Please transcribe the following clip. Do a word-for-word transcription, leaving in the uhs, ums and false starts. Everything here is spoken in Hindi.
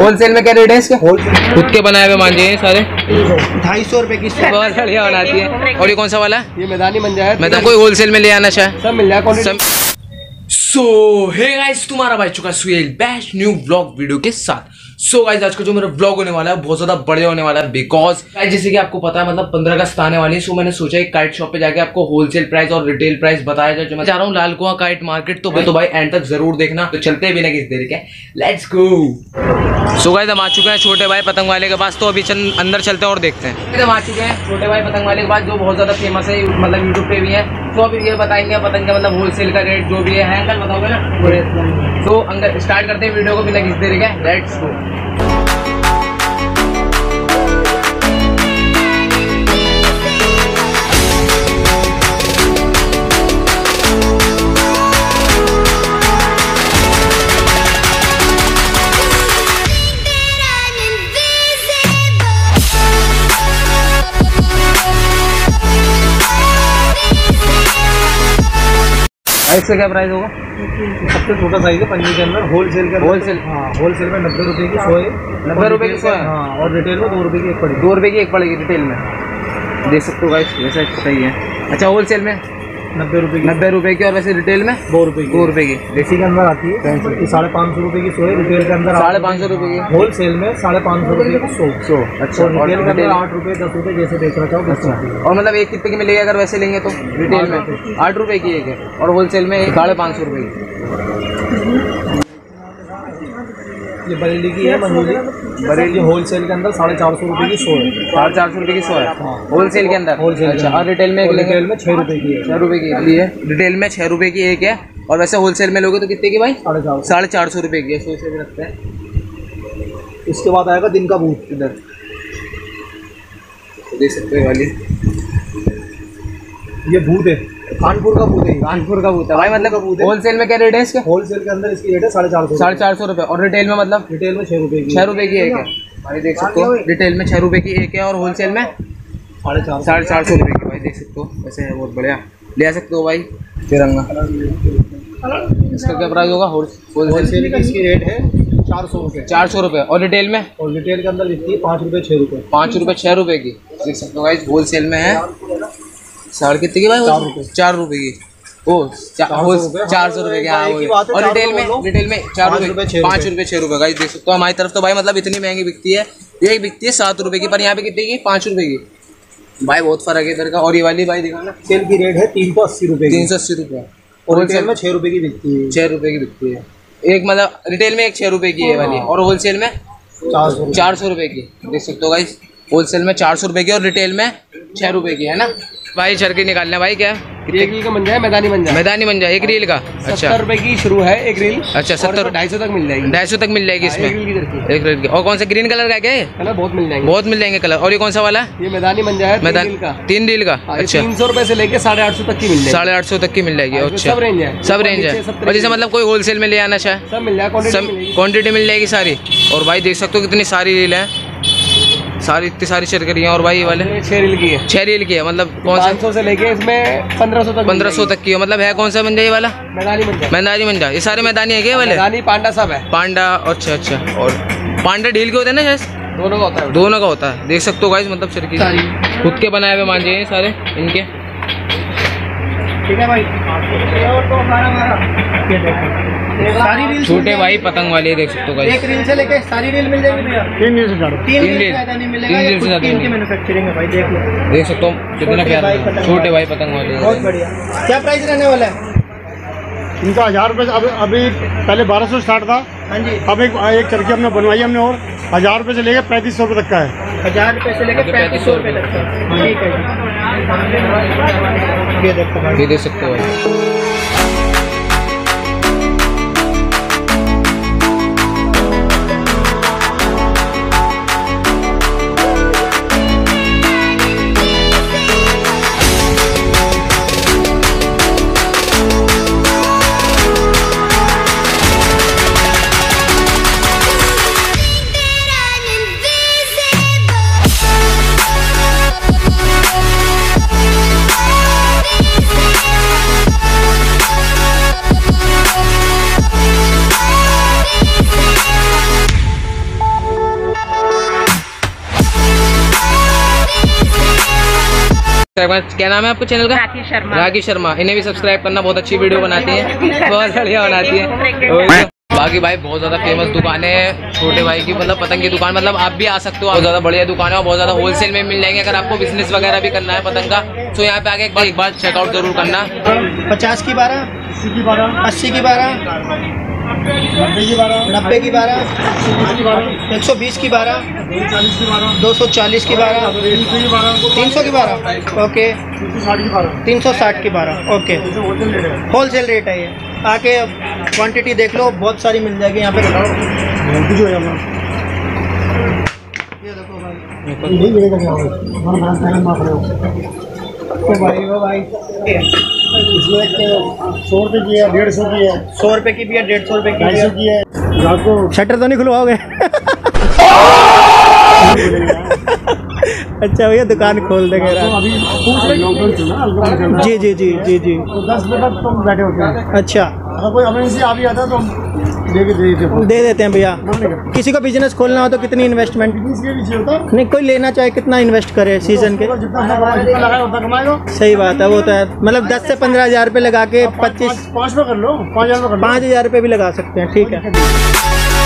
होलसेल में क्या रेट है इसके? खुद के बनाए हुए मांझे हैं सारे, ढाई सौ रुपए की। बहुत बढ़िया बनाती है। और ये कौन सा वाला है? ये मैदानी मंजा है। मतलब कोई होलसेल में ले आना चाहे सब मिल जाए। सो हे गाइस, तुम्हारा भाई चुका सुहेल बैश न्यू ब्लॉग वीडियो के साथ। सो so गाइस, आज का जो मेरा ब्लॉग होने वाला है बहुत ज्यादा बढ़िया होने वाला है। बिकॉज जैसे कि आपको पता है मतलब पंद्रह अगस्त आने वाली है। सो so मैंने सोचा एक काइट शॉप पे जाके आपको होलसेल प्राइस और रिटेल प्राइस बताया जाए जो मैं जा रहा हूँ लाल कुआं काइट मार्केट। तो भाई तो भाई एंड तक जरूर देखना। तो चलते हैं बिना किसी देर के, लेट्स गो। सो गाइस, हम आ चुके हैं छोटे भाई पतंग वाले के पास। तो अभी चंद अंदर चलते हैं और देखते हैं। हम आ चुके हैं छोटे भाई पतंग वाले के पास जो बहुत ज्यादा फेमस है, मतलब यूट्यूब पे भी है। तो अभी ये बताएंगे पतंग का मतलब होलसेल का रेट जो भी है, अंकल बताओगे ना। तो अंकल स्टार्ट करते हैं वीडियो को बिना किसी देर के, लेट्स गो। इसका क्या प्राइस होगा? सबसे छोटा साइज है पंजे के अंदर, होलसेल का। होलसेल हाँ, होलसेल में नब्बे रुपए की सौ है, नब्बे रुपए की सौ है। हाँ, और रिटेल में दो रुपए की एक पड़ेगी, दो रुपए की एक पड़ेगी रिटेल में। देख सकते हो गाइस, वैसा सही है। अच्छा, होलसेल में नब्बे रुपए की, नब्बे रुपए की। और वैसे रिटेल में दो रुपए की, दो रुपए की। देसी के अंदर आती है साढ़े पाँच सौ रुपए की सौ है, रिटेल के अंदर साढ़े पाँच सौ रुपए की। होलसेल में साढ़े पाँच सौ रुपए की सौ सौ। अच्छा, रिटेल के अंदर आठ रुपए दस रुपए जैसे देख रहा था। अच्छा, और मतलब एक कितने की मिलेगा अगर वैसे लेंगे तो? रिटेल में आठ रुपए की एक है और होलसेल में साढ़े पाँच सौ रुपए की। ये बरेली की है, मंजूरी बरेली होलसेल के अंदर साढ़े चार सौ रुपये की सौ है, साढ़े चार सौ रुपये की सौ है होलसेल के अंदर। अच्छा, और रिटेल में रिटेल में छः रुपये की है, छः रुपये की है रिटेल में, छः रुपये की एक है। और वैसे होलसेल में लोगे तो कितने की भाई? साढ़े चार साढ़े चार सौ रुपये की है। सौ से भी रखते हैं। उसके बाद आएगा दिन का बूट, इधर दे सकते हैं वाली। ये बूट है कानपुर का, बूथ है कानपुर का बूथ है भाई। मतलब होलसेल में क्या रेट है इसके? होलसेल के अंदर इसकी रेट है साढ़े चार सौ साढ़े चार सौ रुपये। और रिटेल में मतलब रिटेल में छः रुपये की छः रुपये की एक है भाई, देख सकते हो। रिटेल में छः रुपये की एक है और होलसेल में साढ़े चार साढ़े चार सौ रुपये की भाई, देख सकते हो। वैसे है बहुत बढ़िया, ले आ सकते हो भाई। तिरंगा इसका क्या प्राइस होगा? होलसेल की इसकी रेट है चार सौ रुपये चार सौ रुपये और रिटेल में और रिटेल के अंदर इसकी पाँच रुपये छः रुपये पाँच रुपये छः रुपये की, देख सकते हो भाई। होलसेल में है साढ़े कितने की भाई? चार रुपए की। ओ चार सौ रुपए की। और रिटेल में रिटेल में चार रुपए पाँच रुपए छः रुपए का, देख सकते हो। हमारी तरफ तो भाई मतलब इतनी महंगी बिकती है, ये बिकती है सात रुपए की, पर यहाँ पे कितने की? पाँच रुपए की भाई, बहुत फर्क है इधर का। और ये वाली भाई देखो ना, सेल की रेट है तीन सौ अस्सी रुपए तीन सौ अस्सी रुपये और होलसेल में छः रुपए की बिकती है छः रुपए की बिकती है एक, मतलब रिटेल में एक छः रुपए की है वाली और होलसेल में चार सौ रुपए की, देख सकते हो भाई। होलसेल में चार सौ रुपए की और रिटेल में छः रुपए की है ना भाई। चरके निकालना है भाई। क्या एक रील का मंजा है? मैदानी मंजा मैदानी मंजा एक रील का। अच्छा, सत्तर रुपए की शुरू है एक रील। अच्छा, सत्तर ढाई सौ तक मिल जाएगी ढाई सौ तक मिल जाएगी इसमें एक रील की। और कौन सा ग्रीन कलर का क्या है? बहुत मिल जाएंगे बहुत मिल जाएंगे कलर। और ये कौन सा वाला है? ये मैदानी मंजा है, मैदानी का तीन रील का। अच्छा, तीन सौ रुपए से लेकर साढ़े आठ सौ तक की मिल जाएगी साढ़े आठ सौ तक की मिल जाएगी। अच्छा, सब रेंज है सब रेंज है और जैसे मतलब कोई होलसेल में ले आना चाहे सब मिल जाएगा, क्वान्टिटी मिल जाएगी सारी। और भाई देख सकते हो कितनी सारी रील है, सारी इतनी सारी शर्करियाँ। और भाई वाले छः रील की है छः रील की है मतलब कौन सा? पाँच सौ से लेके इसमें पंद्रह सौ तक पंद्रह सौ तक की है। मतलब है कौन सा मंजा? ये वाला मैदानी मंजा मैदानी मंजा ये सारे मैदानी है क्या वाले? मैदानी पांडा सब है पांडा। अच्छा अच्छा, और पांडा ढील के होते हैं ना? यस, दोनों का होता है दोनों का होता है, देख सकते हो गाइस। मतलब शर्करियाँ खुद के बनाए हुए मांझे हैं सारे इनके, ठीक है भाई। सारी रील छोटे भाई पतंग वाले, देख सकते हो। एक रील से लेके सारी रील मिल जाएगी भैया, तीन रील से ज्यादा तीन रील ज्यादा नहीं मिलेगा। ये खुद की इनकी मैन्युफैक्चरिंग है भाई, देख लो देख सकते हो कितना प्यारा है छोटे भाई पतंग वाले, बहुत बढ़िया। क्या प्राइस रहने वाला है इनका? हजार रुपये। अब अभी पहले बारह सौ स्टार्ट था, हाँ जी। अब एक एक चरखी हमने बनवाई हमने और हजार रुपये से लेकर पैंतीस सौ रुपये तक का है, हजार रुपये से लेकर पैंतीस सौ रुपये तक का, ठीक है। ये देखो भाई, ये देख सकते हो। सब्सक्राइब, क्या नाम है आपको चैनल का? राकेश शर्मा। राकेश शर्मा, इन्हें भी सब्सक्राइब करना, बहुत अच्छी वीडियो बनाती है, बहुत बढ़िया बनाती है। बाकी भाई बहुत ज़्यादा फेमस दुकान है छोटे भाई की, मतलब पतंग की दुकान, मतलब आप भी आ सकते हो, बहुत ज़्यादा बढ़िया दुकान है और बहुत ज़्यादा होलसेल में मिल जाएंगे। अगर आपको बिजनेस वगैरह भी करना है पतंग का तो यहाँ पे आके एक बार एक बार चेकआउट जरूर करना। पचास की बारह, अस्सी की बारह, नब्बे की बारह, नब्बे की बारह, एक सौ बीस की बारह, दो सौ चालीस की बारह, तीन सौ की बारह, ओके, तीन सौ साठ की बारह, ओके, होलसेल रेट है ये। आके क्वांटिटी देख लो, बहुत सारी मिल जाएगी यहाँ पे। ये देखो भाई, वो भाई सौ रुपये की है, डेढ़ सौ की है, सौ रुपये की भी है, डेढ़ सौ रुपये की, ढाई सौ की है। आपको शटर तो नहीं खुलवाओगे? अच्छा भैया दुकान खोल देंगे जी जी जी जी जी दस बजे तक तुम बैठे होते हैं। अच्छा, अगर कोई इमरजेंसी आ भी जाता तो दे दे देते हैं भैया। किसी को बिजनेस खोलना हो तो कितनी इन्वेस्टमेंट नहीं, कोई लेना चाहे कितना इन्वेस्ट करे सीजन के, सही बात है वो तो है। मतलब दस से पंद्रह हजार रुपये लगा के पच्चीस पाँच हजार रुपये भी लगा सकते हैं, ठीक है।